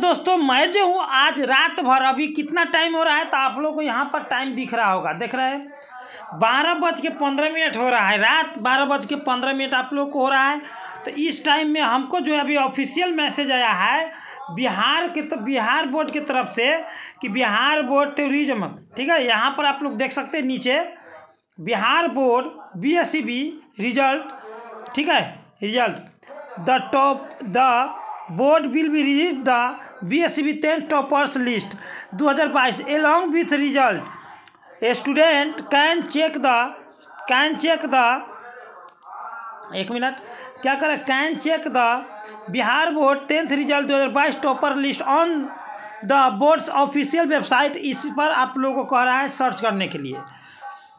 दोस्तों मैं जो हूँ आज रात भर, अभी कितना टाइम हो रहा है तो आप लोग को यहाँ पर टाइम दिख रहा होगा, देख रहे हैं 12:15 हो रहा है, रात 12:15 आप लोग को हो रहा है। तो इस टाइम में हमको जो है अभी ऑफिशियल मैसेज आया है बिहार बोर्ड की तरफ से कि बिहार बोर्ड टूरिज्म, ठीक है, यहाँ पर आप लोग देख सकते हैं नीचे बिहार बोर्ड BSEB रिजल्ट, ठीक है, result the board will be release the BSEB 10 toppers list 2022 along with result student can check the एक मिनट क्या करें can check the Bihar board 10th result 2022 topper list on the board's official website. इस पर आप लोगों को कह रहा है सर्च करने के लिए।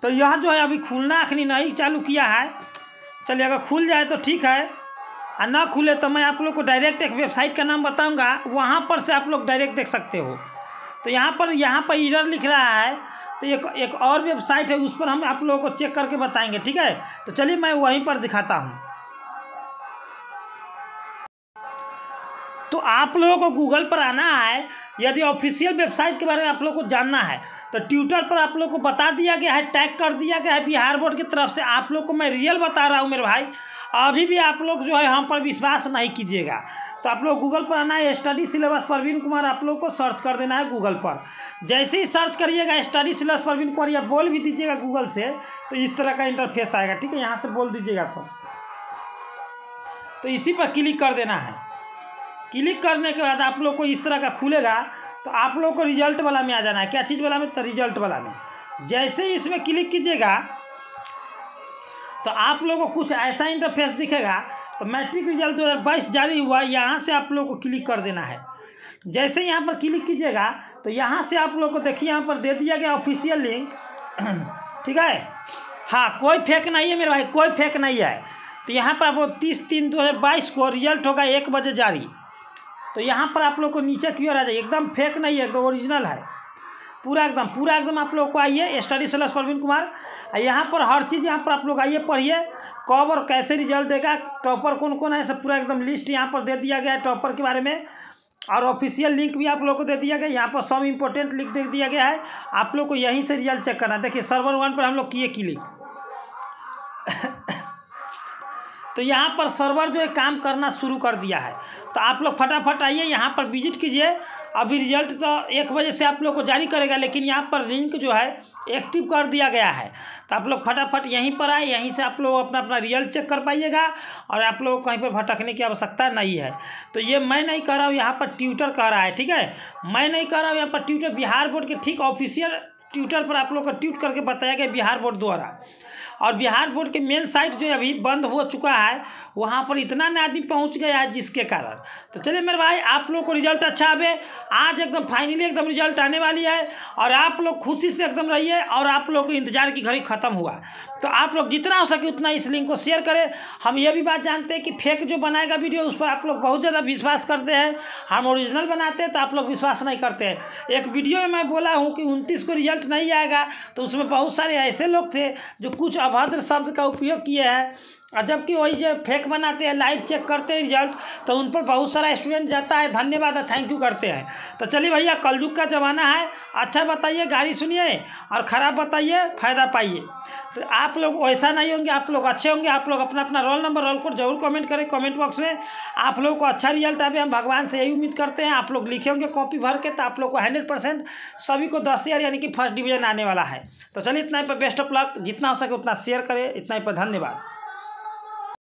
तो यह जो है अभी खुलना अखनी नहीं चालू किया है, चलिए अगर खुल जाए तो ठीक है और ना खुले तो मैं आप लोग को डायरेक्ट एक वेबसाइट का नाम बताऊंगा, वहां पर से आप लोग डायरेक्ट देख सकते हो। तो यहाँ पर एरर लिख रहा है तो एक और वेबसाइट है उस पर हम आप लोगों को चेक करके बताएंगे, ठीक है। तो चलिए मैं वहीं पर दिखाता हूँ। तो आप लोगों को गूगल पर आना है, यदि ऑफिशियल वेबसाइट के बारे में आप लोगों को जानना है तो ट्विटर पर आप लोगों को बता दिया गया है, टैग कर दिया गया है बिहार बोर्ड की तरफ से। आप लोग को मैं रियल बता रहा हूँ मेरे भाई, अभी भी आप लोग जो है हम पर विश्वास नहीं कीजिएगा। तो आप लोग गूगल पर आना है, स्टडी सिलेबस प्रवीण कुमार आप लोग को सर्च कर देना है गूगल पर। जैसे ही सर्च करिएगा स्टडी सिलेबस प्रवीण कुमार या बोल भी दीजिएगा गूगल से तो इस तरह का इंटरफेस आएगा, ठीक है, यहाँ से बोल दीजिएगा तो इसी पर क्लिक कर देना है। क्लिक करने के बाद आप लोग को इस तरह का खुलेगा तो आप लोग को रिजल्ट वाला में आ जाना है। क्या चीज़ वाला में? तो रिजल्ट वाला में जैसे ही इसमें क्लिक कीजिएगा तो आप लोगों को कुछ ऐसा इंटरफेस दिखेगा। तो मैट्रिक रिजल्ट 2022 जारी हुआ, यहाँ से आप लोग को क्लिक कर देना है। जैसे यहाँ पर क्लिक कीजिएगा तो यहाँ से आप लोग को देखिए यहाँ पर दे दिया गया ऑफिशियल लिंक, ठीक है, हाँ कोई फेक नहीं है मेरे भाई, कोई फेक नहीं है। तो यहाँ पर आप लोग 30/3/2022 को रिजल्ट होगा 1 बजे जारी। तो यहाँ पर आप लोग को नीचे की ओर आ जाए, एकदम फेक नहीं है, एकदम ओरिजिनल है, पूरा एकदम आप लोग को आइए स्टडी सिलेबस प्रवीण कुमार, यहाँ पर हर चीज़ यहाँ पर आप लोग आइए पढ़िए, कब और कैसे रिजल्ट देगा, टॉपर कौन कौन है, सब पूरा एकदम लिस्ट यहाँ पर दे दिया गया है टॉपर के बारे में और ऑफिशियल लिंक भी आप लोग को दे दिया गया। यहाँ पर सब इम्पोर्टेंट लिंक दे दिया गया है, आप लोग को यहीं से रिजल्ट चेक करना है। देखिए सर्वर 1 पर हम लोग किए क्लिक तो यहाँ पर सर्वर जो है काम करना शुरू कर दिया है। तो आप लोग फटाफट आइए यहाँ पर विजिट कीजिए। अभी रिजल्ट तो 1 बजे से आप लोग को जारी करेगा, लेकिन यहाँ पर लिंक जो है एक्टिव कर दिया गया है। तो आप लोग फटाफट यहीं पर आए, यहीं से आप लोग अपना रिजल्ट चेक कर पाइएगा और आप लोग कहीं पर भटकने की आवश्यकता नहीं है। तो ये मैं नहीं कह रहा हूँ, यहाँ पर ट्विटर कह रहा है, ठीक है, मैं नहीं कह रहा हूँ, यहाँ पर ट्विटर बिहार बोर्ड के ठीक ऑफिशियल ट्विटर पर आप लोग को ट्वीट करके बताया गया बिहार बोर्ड द्वारा। और बिहार बोर्ड के मेन साइट जो अभी बंद हो चुका है, वहाँ पर इतना ना आदमी पहुँच गया है जिसके कारण। तो चलिए मेरे भाई, आप लोग को रिजल्ट अच्छा आवे, आज एकदम फाइनली एकदम रिजल्ट आने वाली है और आप लोग खुशी से एकदम रहिए और आप लोग को इंतजार की घड़ी ख़त्म हुआ। तो आप लोग जितना हो सके उतना इस लिंक को शेयर करें। हम ये भी बात जानते हैं कि फेक जो बनाएगा वीडियो उस पर आप लोग बहुत ज़्यादा विश्वास करते हैं, हम ओरिजिनल बनाते हैं तो आप लोग विश्वास नहीं करते हैं। एक वीडियो में मैं बोला हूँ कि 29 को रिजल्ट नहीं आएगा, तो उसमें बहुत सारे ऐसे लोग थे जो कुछ अभद्र शब्द का उपयोग किए हैं और जबकि वही जो फेक बनाते हैं लाइव चेक करते हैं रिजल्ट, तो उन पर बहुत सारा स्टूडेंट जाता है, धन्यवाद और थैंक यू करते हैं। तो चलिए भैया, कलयुग का ज़माना है, अच्छा बताइए गाली सुनिए और ख़राब बताइए फ़ायदा पाइए। तो आप लोग ऐसा नहीं होंगे, आप लोग अच्छे होंगे। आप लोग अपना अपना रोल नंबर, रोल कोड जरूर कमेंट करें कमेंट बॉक्स में। आप लोग को अच्छा रिजल्ट आवे हम भगवान से यही उम्मीद करते हैं। आप लोग लिखे होंगे कॉपी भर के तो आप लोग को 100% सभी को 10 ईयर यानी कि फर्स्ट डिवीजन आने वाला है। तो चलिए इतना ही पर बेस्ट ऑफ लक, जितना हो सके उतना शेयर करें, इतना ही पर धन्यवाद।